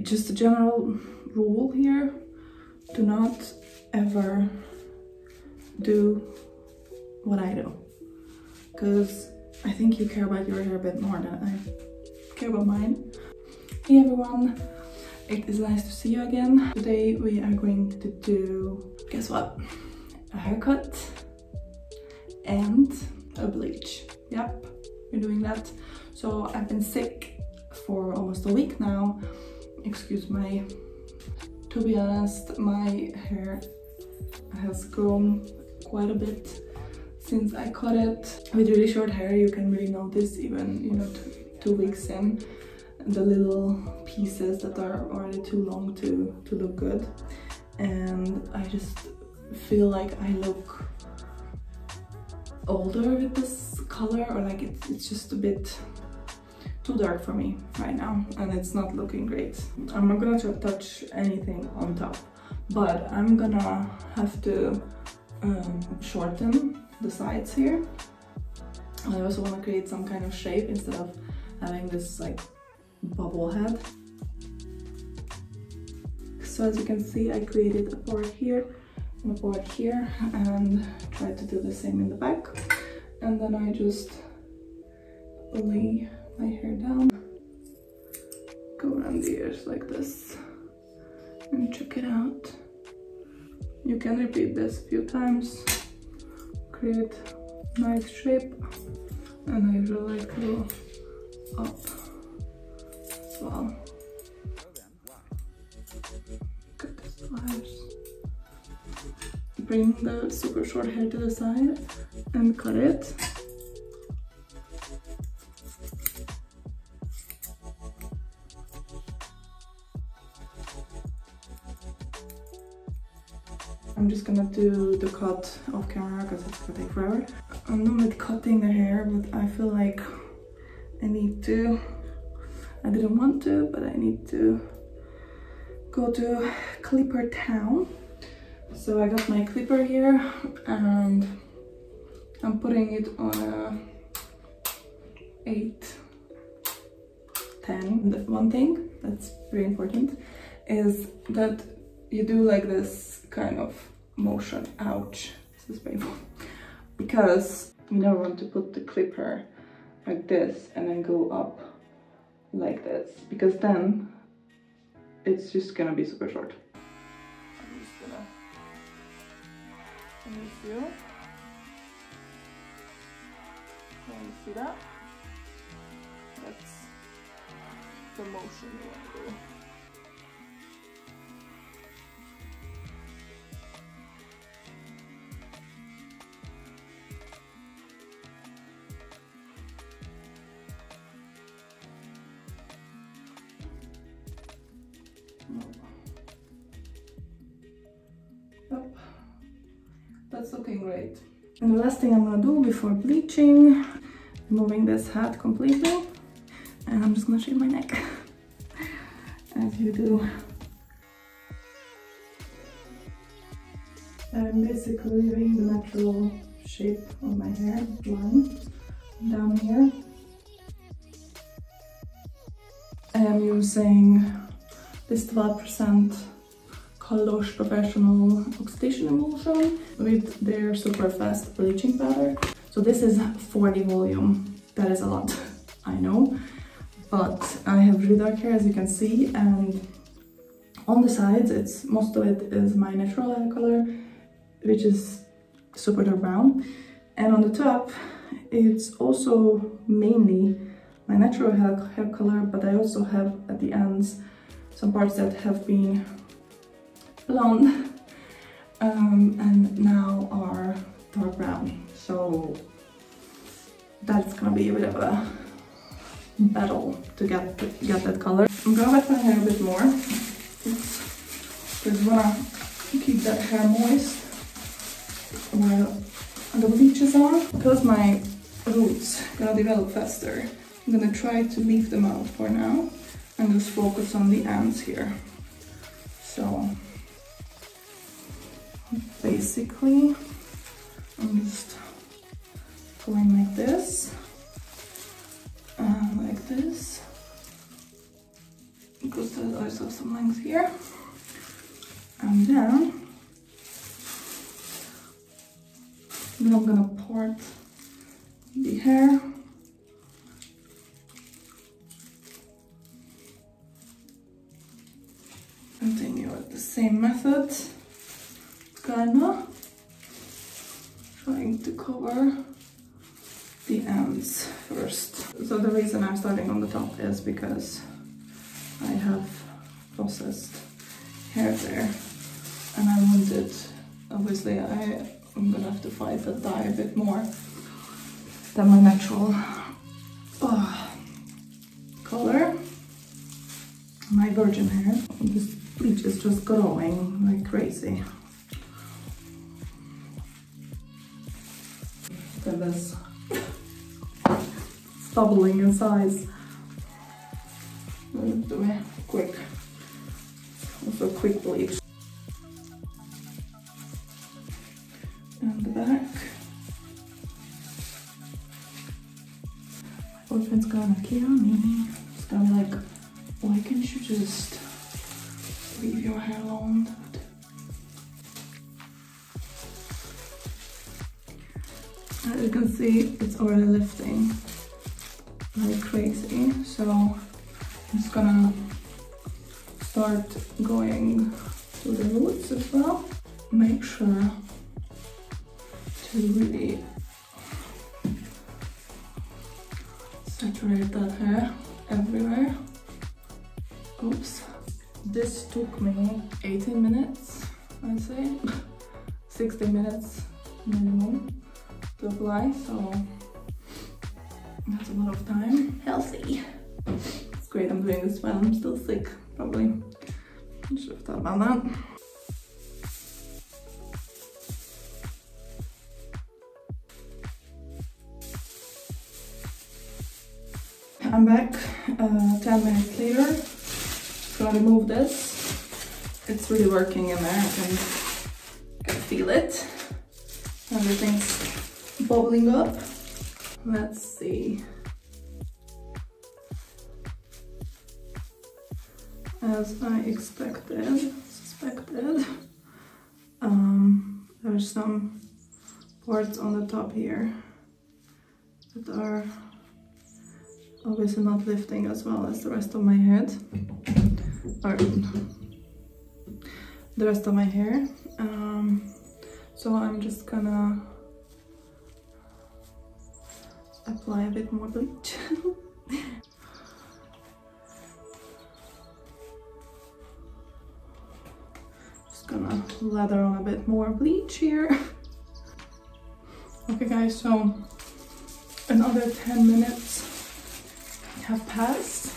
Just a general rule here, do not ever do what I do, because I think you care about your hair a bit more than I care about mine. Hey everyone, it is nice to see you again. Today we are going to do, guess what, a haircut and a bleach. Yep, we're doing that. So I've been sick for almost a week now. Excuse my, to be honest, my hair has grown quite a bit since I cut it. With really short hair you can really notice, even, you know, two weeks in, the little pieces that are already too long to look good. And I just feel like I look older with this color, or like it's just a bit too dark for me right now, and it's not looking great. I'm not gonna touch anything on top, but I'm gonna have to shorten the sides here. I also want to create some kind of shape instead of having this like bubble head. So as you can see, I created a part here and a part here, and tried to do the same in the back. And then I just lay my hair down, go around the ears like this, and check it out. You can repeat this a few times, create nice shape, and I usually like go up as well. Cut these layers. Bring the super short hair to the side and cut it. I'm just gonna do the cut off camera because it's gonna take forever. I'm not with cutting the hair, but I feel like I need to. I didn't want to, but I need to go to clipper town. So I got my clipper here, and I'm putting it on a 8/10. The one thing that's very important is that you do like this kind of motion. Ouch, this is painful. Because you never want to put the clipper like this and then go up like this, because then it's just gonna be super short. I'm just gonna, can you see that? That's the motion you wanna do. Up. That's looking great. And the last thing I'm gonna do before bleaching, removing this hat completely, and I'm just gonna shave my neck, as you do. I'm basically leaving the natural shape of my hair line down here. I am using this 12% L'Osch Professional Oxidation Emulsion with their super fast bleaching powder. So this is 40 volume. That is a lot, I know, but I have really dark hair, as you can see, and on the sides, it's most of it is my natural hair color, which is super dark brown, and on the top, it's also mainly my natural hair color, but I also have at the ends some parts that have been blonde and now are dark brown, so that's gonna be a bit of a battle to get that color. I'm gonna wet my hair a bit more. Just wanna keep that hair moist while the bleaches are, because my roots are gonna develop faster. I'm gonna try to leave them out for now and just focus on the ends here. So basically, I'm just going like this, and like this, because there's also some links here. And then I'm gonna part the hair. Continue with the same method, kinda trying to cover the ends first. So the reason I'm starting on the top is because I have processed hair there, and I wanted, obviously I'm gonna have to fight that dye a bit more than my natural color. My virgin hair, this bleach is just growing like crazy. Look at this, it's doubling in size. Quick, also quick bleach. And the back. My boyfriend's gonna kill me. He's gonna like, why can't you just leave your hair long? As you can see, it's already lifting like crazy. So I'm just gonna start going to the roots as well. Make sure to really saturate that hair everywhere. Oops, this took me 18 minutes, I'd say, 60 minutes minimum to apply, so that's a lot of time. Healthy. It's great I'm doing this while I'm still sick, probably. I should have thought about that. I'm back 10 minutes later. Gonna remove this. It's really working in there. I can feel it. Everything's bubbling up. Let's see. As I suspected, there's some parts on the top here that are obviously not lifting as well as the rest of my head. Or the rest of my hair, so I'm just gonna apply a bit more bleach. Just gonna lather on a bit more bleach here. Okay guys, so another 10 minutes have passed.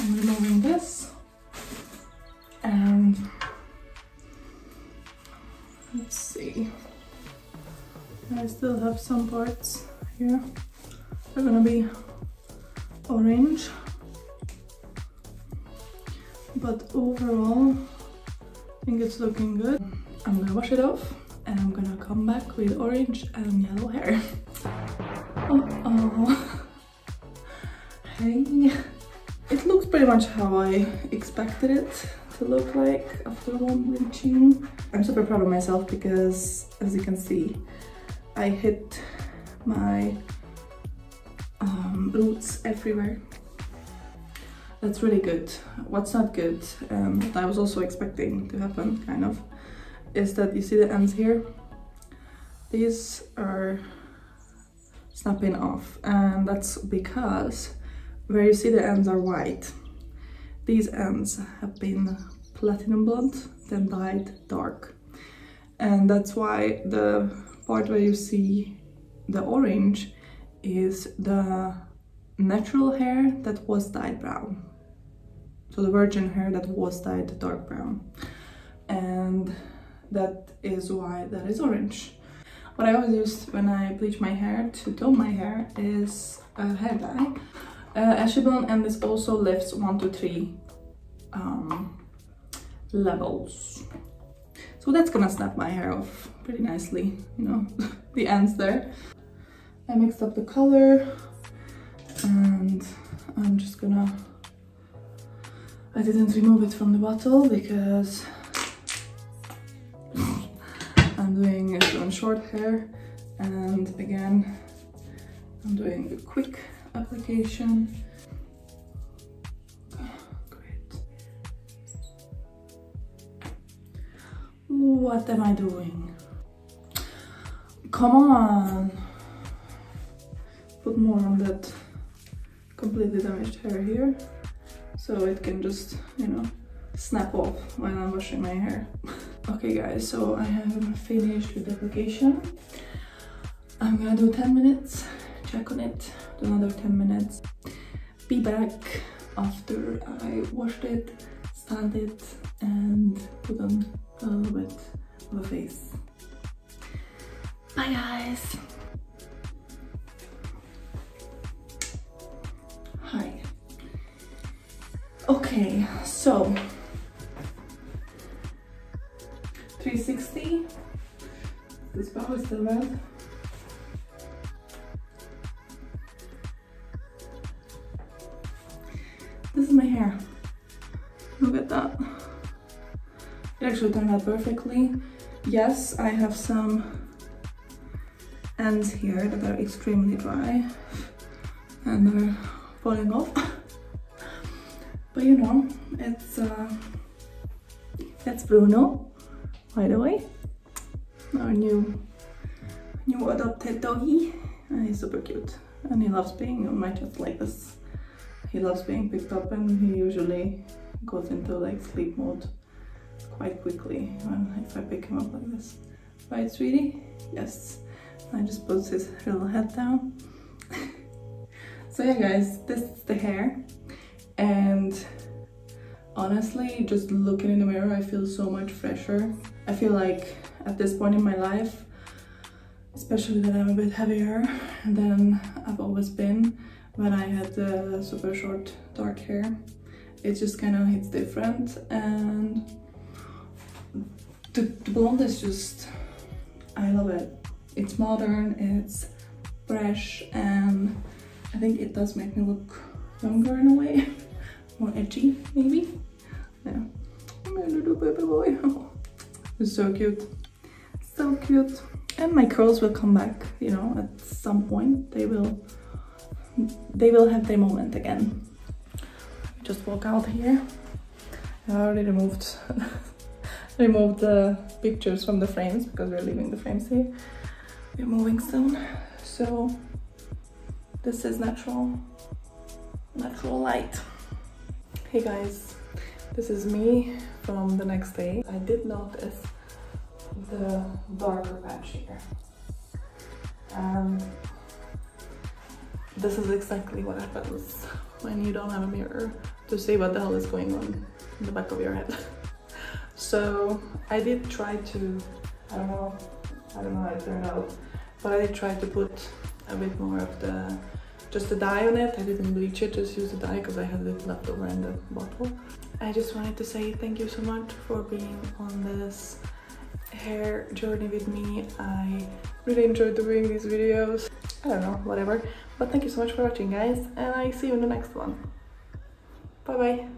I'm removing this, and let's see, I still have some parts here, they're gonna be orange, but overall I think it's looking good. I'm gonna wash it off and I'm gonna come back with orange and yellow hair. Uh-oh. Hey. It looks pretty much how I expected it to look like after one bleaching. I'm super proud of myself because, as you can see, I hit my roots everywhere. That's really good. What's not good, what I was also expecting to happen, kind of, is that you see the ends here? These are snapping off, and that's because where you see the ends are white. These ends have been platinum blonde, then dyed dark. And that's why the part where you see the orange is the natural hair that was dyed brown. So the virgin hair that was dyed dark brown. And that is why that is orange. What I always used when I bleach my hair to tone my hair is a hair dye. Ashy blonde, and this also lifts 1 to 3 levels. So that's gonna snap my hair off pretty nicely, you know, the ends there. I mixed up the color and I'm just gonna I didn't remove it from the bottle because I'm doing it on short hair, and again I'm doing a quick application. Great. What am I doing? Come on! Put more on that completely damaged hair here, so it can just, you know, snap off when I'm washing my hair. Okay guys, so I have finished with the application. I'm gonna do 10 minutes, check on it, do another 10 minutes. Be back after I washed it, styled it, and put on a little bit of a face. Bye guys! Hi. Okay, so 360. This bow is still red. This is my hair. Look at that. It actually turned out perfectly. Yes, I have some ends here that are extremely dry and they're falling off, but you know, it's Bruno, by the way, our new adopted doggy, and he's super cute and he loves being on my chest like this. He loves being picked up, and he usually goes into like sleep mode quite quickly if I pick him up like this. Right, sweetie? Yes. I just put his little head down. So yeah guys, this is the hair, and honestly, just looking in the mirror, I feel so much fresher. I feel like at this point in my life, especially that I'm a bit heavier than I've always been when I had the super short dark hair, it just kind of hits different, and the blonde is just, I love it. It's modern, it's fresh, and I think it does make me look younger in a way. More edgy, maybe? Yeah. My little baby boy. Oh, he's so cute. So cute. And my curls will come back, you know, at some point. They will have their moment again. Just walk out here. I already removed the pictures from the frames because we're leaving the frames here. We're moving soon, so this is natural light. Hey guys, this is me from the next day. I did notice the darker patch here, and this is exactly what happens when you don't have a mirror to see what the hell is going on in the back of your head. So I did try to, I don't know how it turned out, but I tried to put a bit more of just the dye on it. I didn't bleach it, just used the dye because I had it left over in the bottle. I just wanted to say thank you so much for being on this hair journey with me. I really enjoyed doing these videos. I don't know, whatever. But thank you so much for watching, guys, and I see you in the next one. Bye bye.